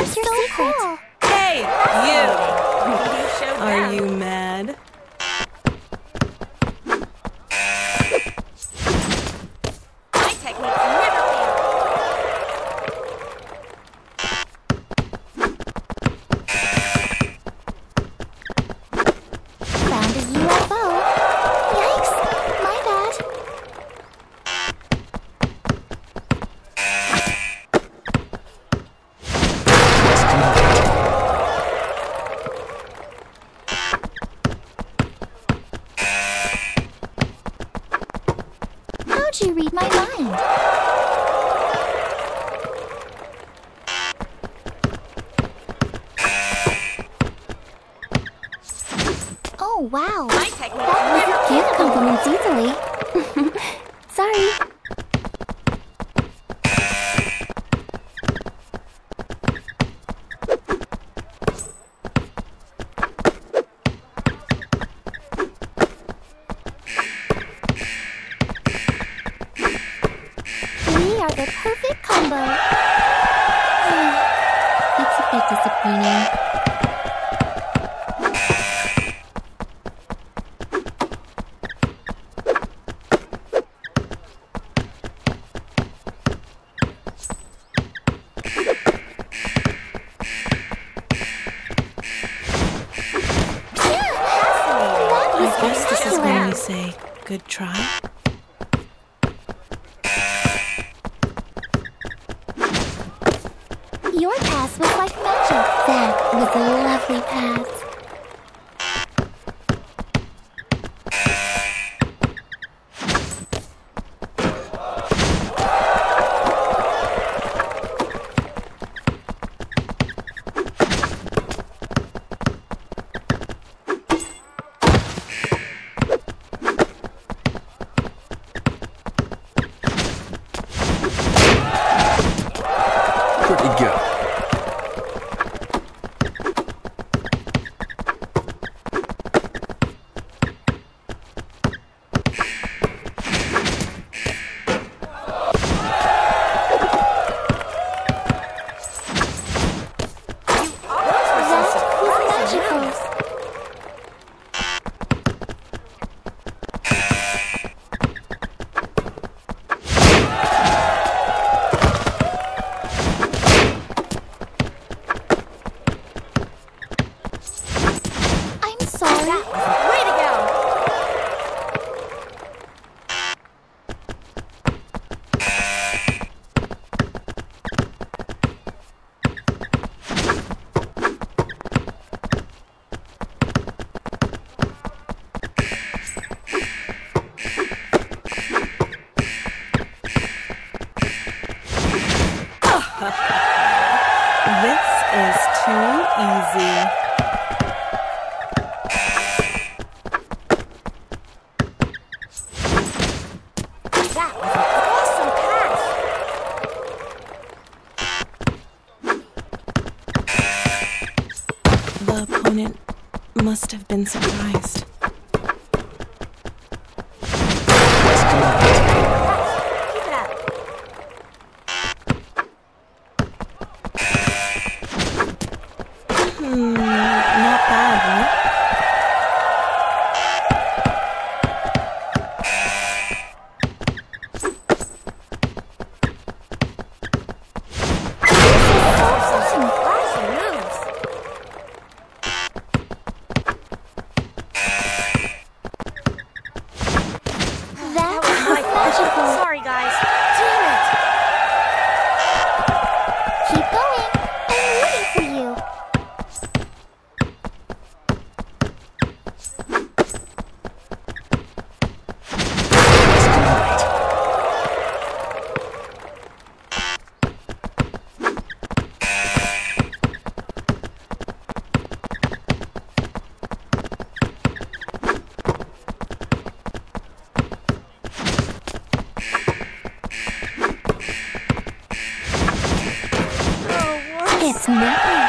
What's your secret? Hey, you! Are you mad? My techniques never fail. Found a UFO. Yikes! My bad. How'd you read my mind? Oh, wow. My technique never fails. Give compliments easily. Sorry. The perfect combo. That's a bit disappointing. I guess this is when you say, good try. Your pass was like magic. That was a lovely pass. Pretty good. This is too easy. That was an awesome pass. The opponent must have been surprised. Not bad, huh? Some classy moves. That was magical. Sorry, guys. Damn it. Keep going. I'm waiting for you. It's nothing.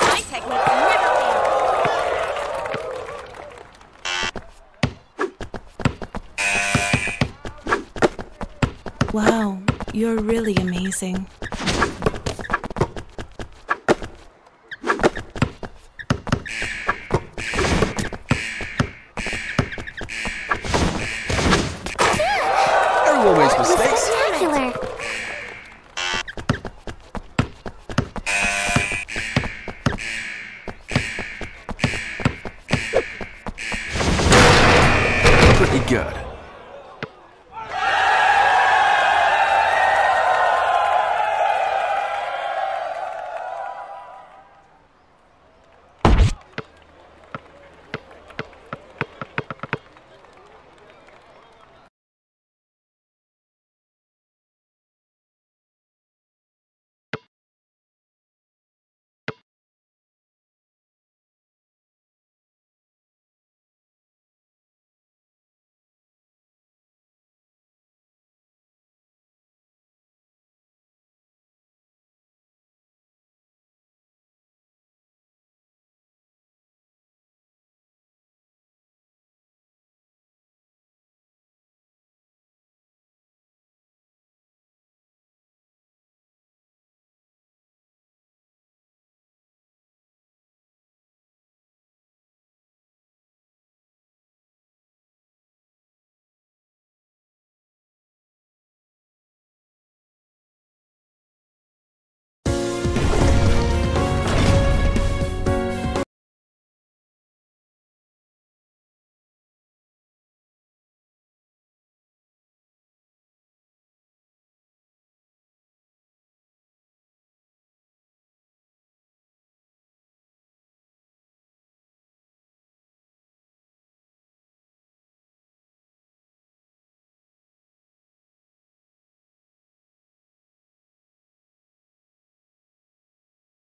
My techniques never fail. really amazing. Everyone makes mistakes. Pretty good.